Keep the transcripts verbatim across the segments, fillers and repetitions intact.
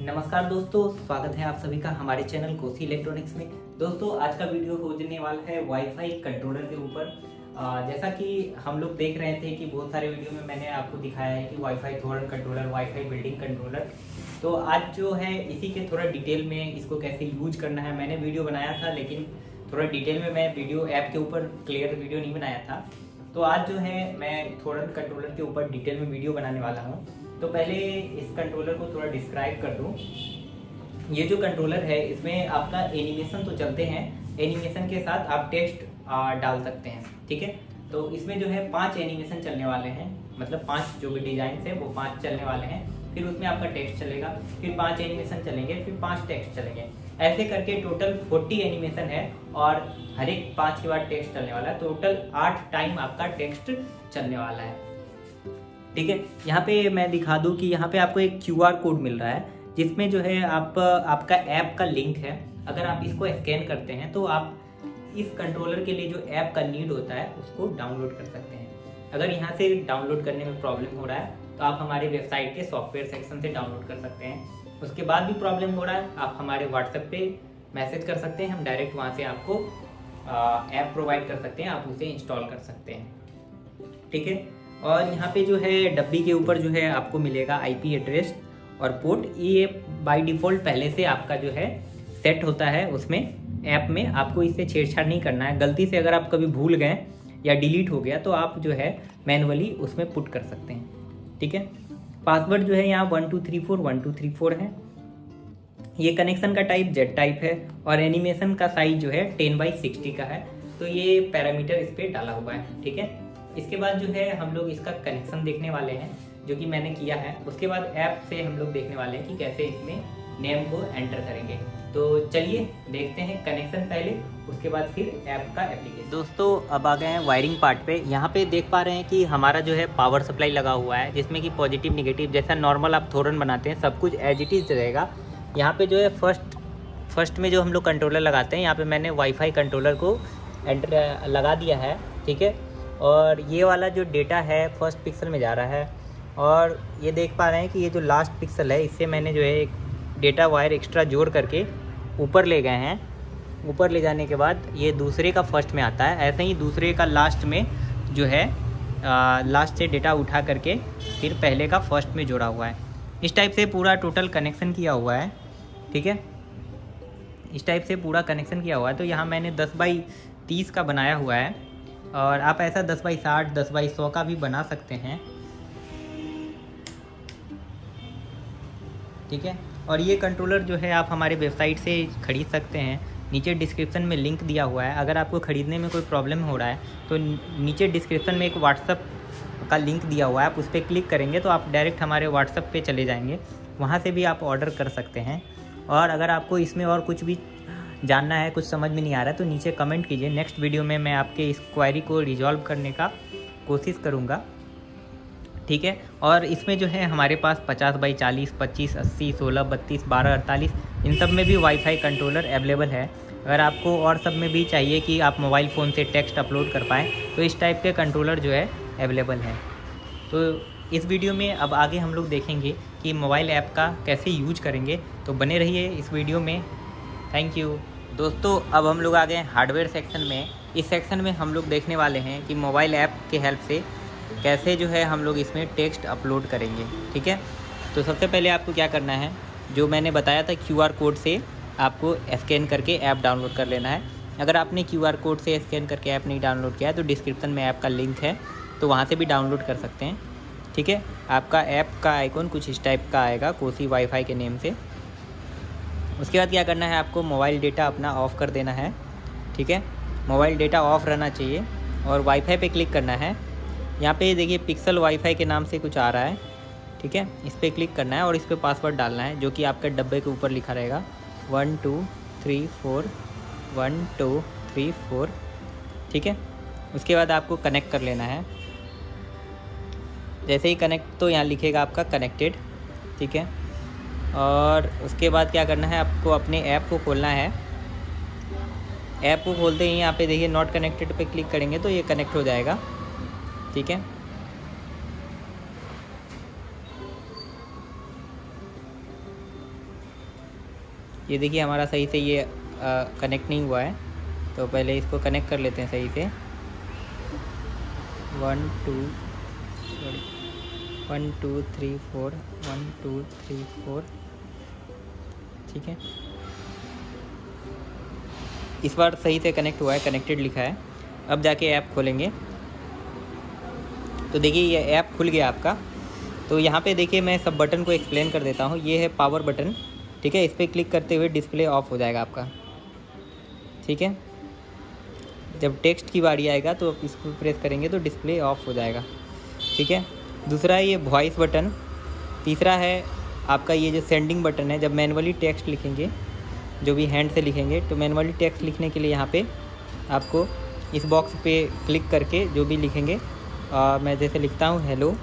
नमस्कार दोस्तों, स्वागत है आप सभी का हमारे चैनल कोसी इलेक्ट्रॉनिक्स में। दोस्तों आज का वीडियो होने वाला है वाईफाई कंट्रोलर के ऊपर। जैसा कि हम लोग देख रहे थे कि बहुत सारे वीडियो में मैंने आपको दिखाया है कि wifi thorn controller, wifi building controller, तो आज जो है इसी के थोड़ा डिटेल में इसको कैसे यूज करना है मैंने वीडियो बनाया था, लेकिन थोड़ा डिटेल में मैं वीडियो ऐप के ऊपर क्लियर वीडियो नहीं बनाया था। तो आज जो है मैं थॉर्न कंट्रोलर के ऊपर डिटेल में वीडियो बनाने वाला हूँ। तो पहले इस कंट्रोलर को थोड़ा डिस्क्राइब कर दूँ। ये जो कंट्रोलर है इसमें आपका एनिमेशन तो चलते हैं, एनिमेशन के साथ आप टेक्स्ट डाल सकते हैं, ठीक है। तो इसमें जो है पांच एनिमेशन चलने वाले हैं, मतलब पांच जो भी डिजाइन है वो पांच चलने वाले हैं, फिर उसमें आपका टेक्स्ट चलेगा, फिर पांच एनिमेशन चलेंगे, फिर पांच टेक्स्ट चलेंगे, ऐसे करके टोटल फोर्टी एनिमेशन है और हर एक पाँच के बाद टेक्स्ट चलने वाला है। टोटल आठ टाइम आपका टेक्स्ट चलने वाला है, ठीक है। यहाँ पे मैं दिखा दूँ कि यहाँ पे आपको एक क्यू आर कोड मिल रहा है जिसमें जो है आप आपका ऐप का लिंक है। अगर आप इसको स्कैन करते हैं तो आप इस कंट्रोलर के लिए जो ऐप का नीड होता है उसको डाउनलोड कर सकते हैं। अगर यहाँ से डाउनलोड करने में प्रॉब्लम हो रहा है तो आप हमारी वेबसाइट के सॉफ्टवेयर सेक्शन से डाउनलोड कर सकते हैं। उसके बाद भी प्रॉब्लम हो रहा है आप हमारे व्हाट्सएप पे मैसेज कर सकते हैं, हम डायरेक्ट वहाँ से आपको ऐप प्रोवाइड कर सकते हैं, आप उसे इंस्टॉल कर सकते हैं, ठीक है। और यहाँ पे जो है डब्बी के ऊपर जो है आपको मिलेगा आईपी एड्रेस और पोर्ट। ये बाय डिफ़ॉल्ट पहले से आपका जो है सेट होता है उसमें ऐप में, आपको इससे छेड़छाड़ नहीं करना है। गलती से अगर आप कभी भूल गए या डिलीट हो गया तो आप जो है मैन्युअली उसमें पुट कर सकते हैं, ठीक है। पासवर्ड जो है यहाँ one two three four one two three four है। ये कनेक्शन का टाइप जेड टाइप है और एनिमेशन का साइज जो है टेन बाई सिक्सटी का है, तो ये पैरामीटर इस पर डाला हुआ है, ठीक है। इसके बाद जो है हम लोग इसका कनेक्शन देखने वाले हैं जो कि मैंने किया है। उसके बाद ऐप से हम लोग देखने वाले हैं कि कैसे इसमें नेम को एंटर करेंगे। तो चलिए देखते हैं कनेक्शन पहले, उसके बाद फिर ऐप का एप्लीकेशन। दोस्तों अब आ गए हैं वायरिंग पार्ट पे। यहाँ पे देख पा रहे हैं कि हमारा जो है पावर सप्लाई लगा हुआ है जिसमें कि पॉजिटिव निगेटिव जैसा नॉर्मल आप थॉर्न बनाते हैं सब कुछ एज इट इज रहेगा। यहाँ पर जो है फर्स्ट फर्स्ट में जो हम लोग कंट्रोलर लगाते हैं, यहाँ पर मैंने वाईफाई कंट्रोलर को एंटर लगा दिया है, ठीक है। और ये वाला जो डेटा है फर्स्ट पिक्सल में जा रहा है और ये देख पा रहे हैं कि ये जो लास्ट पिक्सल है इससे मैंने जो है एक डेटा वायर एक्स्ट्रा जोड़ करके ऊपर ले गए हैं। ऊपर ले जाने के बाद ये दूसरे का फर्स्ट में आता है, ऐसे ही दूसरे का लास्ट में जो है आ, लास्ट से डेटा उठा करके फिर पहले का फर्स्ट में जोड़ा हुआ है। इस टाइप से पूरा टोटल कनेक्शन किया हुआ है, ठीक है। इस टाइप से पूरा कनेक्शन किया हुआ है। तो यहाँ मैंने दस बाई तीस का बनाया हुआ है और आप ऐसा दस बाई साठ दस बाई सौ का भी बना सकते हैं, ठीक है। और ये कंट्रोलर जो है आप हमारे वेबसाइट से खरीद सकते हैं, नीचे डिस्क्रिप्शन में लिंक दिया हुआ है। अगर आपको ख़रीदने में कोई प्रॉब्लम हो रहा है तो नीचे डिस्क्रिप्शन में एक व्हाट्सअप का लिंक दिया हुआ है, आप उस पर क्लिक करेंगे तो आप डायरेक्ट हमारे व्हाट्सअप पे चले जाएंगे, वहाँ से भी आप ऑर्डर कर सकते हैं। और अगर आपको इसमें और कुछ भी जानना है, कुछ समझ में नहीं आ रहा है तो नीचे कमेंट कीजिए, नेक्स्ट वीडियो में मैं आपके इस क्वायरी को रिजॉल्व करने का कोशिश करूँगा, ठीक है। और इसमें जो है हमारे पास पचास बाई चालीस, पच्चीस, अस्सी, सोलह, बत्तीस, बारह, अड़तालीस इन सब में भी वाईफाई कंट्रोलर अवेलेबल है। अगर आपको और सब में भी चाहिए कि आप मोबाइल फ़ोन से टेक्स्ट अपलोड कर पाएँ तो इस टाइप के कंट्रोलर जो है अवेलेबल है। तो इस वीडियो में अब आगे हम लोग देखेंगे कि मोबाइल ऐप का कैसे यूज करेंगे, तो बने रहिए इस वीडियो में। Thank you. दोस्तों अब हम लोग आ गए हैं हार्डवेयर सेक्शन में। इस सेक्शन में हम लोग देखने वाले हैं कि मोबाइल ऐप के हेल्प से कैसे जो है हम लोग इसमें टेक्स्ट अपलोड करेंगे, ठीक है। तो सबसे पहले आपको क्या करना है, जो मैंने बताया था क्यूआर कोड से आपको स्कैन करके ऐप डाउनलोड कर लेना है। अगर आपने क्यूआर कोड से स्कैन करके ऐप नहीं डाउनलोड किया है तो डिस्क्रिप्शन में ऐप का लिंक है, तो वहाँ से भी डाउनलोड कर सकते हैं, ठीक है। आपका ऐप का आइकॉन कुछ इस टाइप का आएगा कोसी वाईफाई के नेम से। उसके बाद क्या करना है, आपको मोबाइल डेटा अपना ऑफ़ कर देना है, ठीक है। मोबाइल डेटा ऑफ़ रहना चाहिए और वाईफाई पे क्लिक करना है। यहाँ पे देखिए पिक्सल वाईफाई के नाम से कुछ आ रहा है, ठीक है। इस पर क्लिक करना है और इस पर पासवर्ड डालना है जो कि आपके डब्बे के ऊपर लिखा रहेगा one two three four one two three four, ठीक है। उसके बाद आपको कनेक्ट कर लेना है। जैसे ही कनेक्ट तो यहाँ लिखेगा आपका कनेक्टेड, ठीक है। और उसके बाद क्या करना है, आपको अपने ऐप को खोलना है। ऐप को खोलते ही यहाँ पे देखिए नॉट कनेक्टेड पे क्लिक करेंगे तो ये कनेक्ट हो जाएगा, ठीक है। ये देखिए हमारा सही से ये कनेक्ट नहीं हुआ है, तो पहले इसको कनेक्ट कर लेते हैं सही से। One two sorry one two three four one two three four ठीक है, इस बार सही से कनेक्ट हुआ है, कनेक्टेड लिखा है। अब जाके ऐप खोलेंगे तो देखिए ये ऐप खुल गया आपका। तो यहाँ पे देखिए मैं सब बटन को एक्सप्लेन कर देता हूँ। ये है पावर बटन, ठीक है, इस पर क्लिक करते हुए डिस्प्ले ऑफ हो जाएगा आपका, ठीक है। जब टेक्स्ट की बारी आएगा तो आप इसको प्रेस करेंगे तो डिस्प्ले ऑफ हो जाएगा, ठीक है। दूसरा है ये वॉइस बटन, तीसरा है आपका ये जो सेंडिंग बटन है, जब मैनुअली टेक्स्ट लिखेंगे, जो भी हैंड से लिखेंगे, तो मैनुअली टेक्स्ट लिखने के लिए यहाँ पे आपको इस बॉक्स पे क्लिक करके जो भी लिखेंगे, आ, मैं जैसे लिखता हूँ हेलो,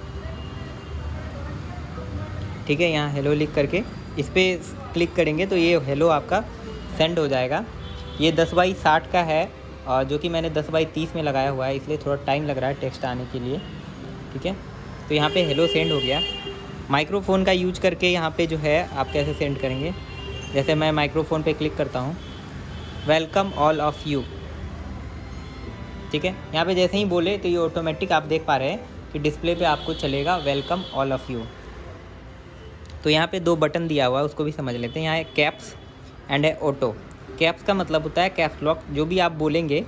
ठीक है, यहाँ हेलो लिख करके इस पर क्लिक करेंगे तो ये हेलो आपका सेंड हो जाएगा। ये दस बाई साठ का है और जो कि मैंने दस बाई तीस में लगाया हुआ है, इसलिए थोड़ा टाइम लग रहा है टेक्स्ट आने के लिए, ठीक है। तो यहाँ पे हेलो सेंड हो गया। माइक्रोफोन का यूज करके यहाँ पे जो है आप कैसे सेंड करेंगे, जैसे मैं माइक्रोफोन पे क्लिक करता हूँ, वेलकम ऑल ऑफ यू, ठीक है। यहाँ पे जैसे ही बोले तो ये ऑटोमेटिक आप देख पा रहे हैं कि डिस्प्ले पे आपको चलेगा वेलकम ऑल ऑफ यू। तो यहाँ पे दो बटन दिया हुआ है, उसको भी समझ लेते हैं। यहाँ है कैप्स एंड है ऑटो। कैप्स का मतलब होता है कैप्स लॉक, जो भी आप बोलेंगे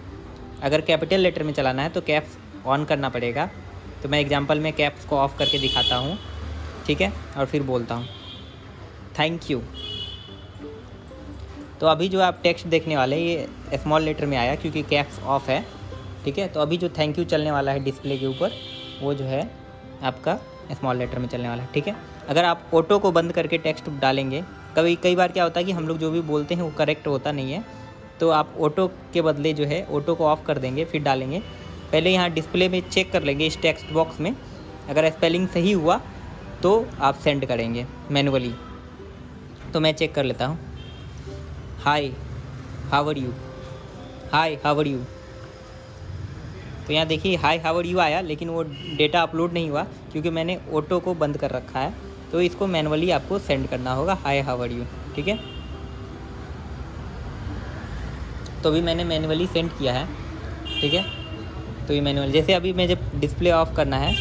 अगर कैपिटल लेटर में चलाना है तो कैप्स ऑन करना पड़ेगा। तो मैं एग्जांपल में कैप्स को ऑफ करके दिखाता हूँ, ठीक है, और फिर बोलता हूँ थैंक यू। तो अभी जो आप टेक्स्ट देखने वाले ये स्मॉल लेटर में आया क्योंकि कैप्स ऑफ है, ठीक है। तो अभी जो थैंक यू चलने वाला है डिस्प्ले के ऊपर, वो जो है आपका स्मॉल लेटर में चलने वाला है, ठीक है। अगर आप ऑटो को बंद करके टेक्स्ट डालेंगे, कभी कई बार क्या होता है कि हम लोग जो भी बोलते हैं वो करेक्ट होता नहीं है, तो आप ऑटो के बदले जो है ऑटो को ऑफ़ कर देंगे फिर डालेंगे। पहले यहाँ डिस्प्ले में चेक कर लेंगे इस टेक्स्ट बॉक्स में, अगर स्पेलिंग सही हुआ तो आप सेंड करेंगे मैनुअली। तो मैं चेक कर लेता हूँ, hi how are you, hi how are you. तो यहाँ देखिए हाय हाउ आर यू आया, लेकिन वो डेटा अपलोड नहीं हुआ क्योंकि मैंने ऑटो को बंद कर रखा है, तो इसको मैनुअली आपको सेंड करना होगा हाय हाउ आर यू, ठीक है। तो अभी मैंने मैनुअली सेंड किया है, ठीक है। तो ये मैनुअल, जैसे अभी मैं जब डिस्प्ले ऑफ करना है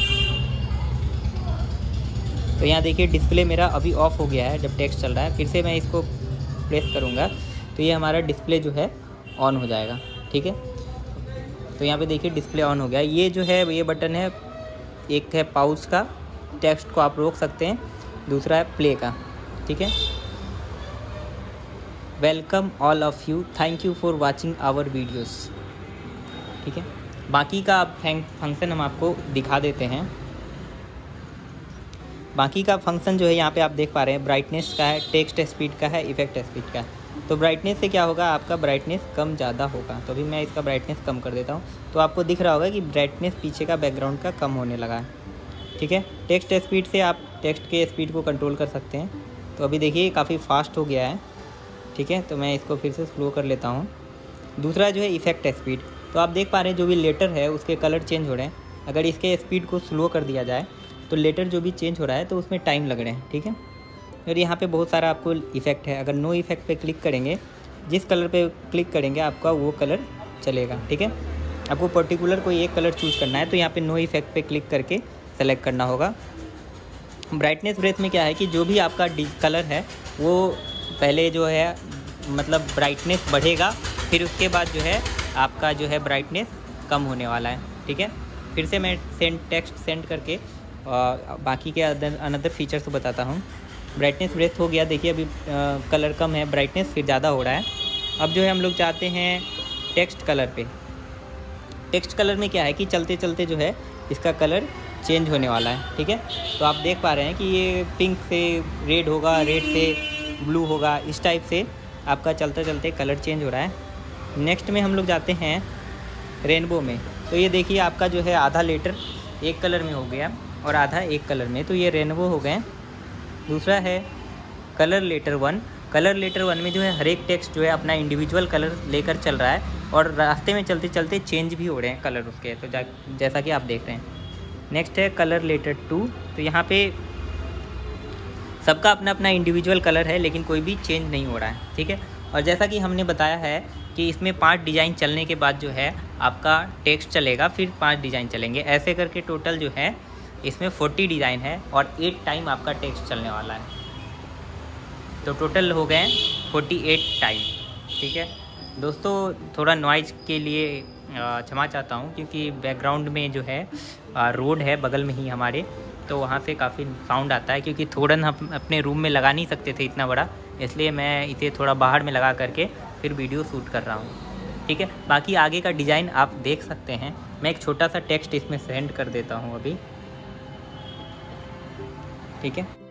तो यहाँ देखिए डिस्प्ले मेरा अभी ऑफ हो गया है जब टेक्स्ट चल रहा है। फिर से मैं इसको प्रेस करूँगा तो ये हमारा डिस्प्ले जो है ऑन हो जाएगा, ठीक है। तो यहाँ पे देखिए डिस्प्ले ऑन हो गया। ये जो है ये बटन है, एक है पाउस का, टेक्स्ट को आप रोक सकते हैं, दूसरा है प्ले का, ठीक है। Welcome all of you, thank you for watching our videos, ठीक है। बाकी का आप फंक्शन हम आपको दिखा देते हैं। बाकी का फंक्शन जो है यहाँ पे आप देख पा रहे हैं, ब्राइटनेस का है, टेक्स्ट स्पीड का है, इफेक्ट स्पीड का है। तो ब्राइटनेस से क्या होगा, आपका ब्राइटनेस कम ज़्यादा होगा। तो अभी मैं इसका ब्राइटनेस कम कर देता हूँ, तो आपको दिख रहा होगा कि ब्राइटनेस पीछे का बैकग्राउंड का कम होने लगा है, ठीक है। टेक्स्ट स्पीड से आप टेक्स्ट के स्पीड को कंट्रोल कर सकते हैं। तो अभी देखिए काफ़ी फास्ट हो गया है, ठीक है। तो मैं इसको फिर से स्लो कर लेता हूँ। दूसरा जो है इफेक्ट स्पीड, तो आप देख पा रहे हैं जो भी लेटर है उसके कलर चेंज हो रहे हैं। अगर इसके स्पीड को स्लो कर दिया जाए तो लेटर जो भी चेंज हो रहा है तो उसमें टाइम लग रहे हैं, ठीक है। और यहाँ पे बहुत सारा आपको इफेक्ट है, अगर नो इफेक्ट पे क्लिक करेंगे, जिस कलर पे क्लिक करेंगे आपका वो कलर चलेगा, ठीक है। आपको पर्टिकुलर कोई एक कलर चूज़ करना है तो यहाँ पे नो इफेक्ट पे क्लिक करके सेलेक्ट करना होगा। ब्राइटनेस ब्रेथ में क्या है कि जो भी आपका कलर है वो पहले जो है मतलब ब्राइटनेस बढ़ेगा, फिर उसके बाद जो है आपका जो है ब्राइटनेस कम होने वाला है, ठीक है। फिर से मैं सेंड टेक्स्ट सेंड करके और बाकी के अदर अनदर फीचर्स बताता हूँ। ब्राइटनेस ब्रेथ हो गया, देखिए अभी आ, कलर कम है, ब्राइटनेस फिर ज़्यादा हो रहा है। अब जो है हम लोग चाहते हैं टेक्स्ट कलर पे। टेक्स्ट कलर में क्या है कि चलते चलते जो है इसका कलर चेंज होने वाला है, ठीक है। तो आप देख पा रहे हैं कि ये पिंक से रेड होगा, रेड से ब्लू होगा, इस टाइप से आपका चलते चलते कलर चेंज हो रहा है। नेक्स्ट में हम लोग जाते हैं रेनबो में, तो ये देखिए आपका जो है आधा लेटर एक कलर में हो गया और आधा एक कलर में, तो ये रेनबो हो गए। दूसरा है colour letter one, colour letter one में जो है हर एक टेक्स्ट जो है अपना इंडिविजुअल कलर लेकर चल रहा है और रास्ते में चलते चलते चेंज भी हो रहे हैं कलर उसके, तो जैसा कि आप देख रहे हैं। नेक्स्ट है कलर लेटर टू, तो यहाँ पे सबका अपना अपना इंडिविजुअल कलर है, लेकिन कोई भी चेंज नहीं हो रहा है, ठीक है। और जैसा कि हमने बताया है कि इसमें पांच डिज़ाइन चलने के बाद जो है आपका टेक्स्ट चलेगा, फिर पांच डिज़ाइन चलेंगे, ऐसे करके टोटल जो है इसमें चालीस डिज़ाइन है और एट टाइम आपका टेक्स्ट चलने वाला है। तो टोटल हो गए अड़तालीस टाइम, ठीक है दोस्तों। थोड़ा नॉइज़ के लिए क्षमा चाहता हूँ, क्योंकि बैकग्राउंड में जो है रोड है बगल में ही हमारे, तो वहाँ से काफ़ी साउंड आता है, क्योंकि थोड़न हम अपने रूम में लगा नहीं सकते थे इतना बड़ा, इसलिए मैं इसे थोड़ा बाहर में लगा करके फिर वीडियो शूट कर रहा हूँ, ठीक है। बाकी आगे का डिज़ाइन आप देख सकते हैं, मैं एक छोटा सा टेक्स्ट इसमें सेंड कर देता हूँ अभी, ठीक है।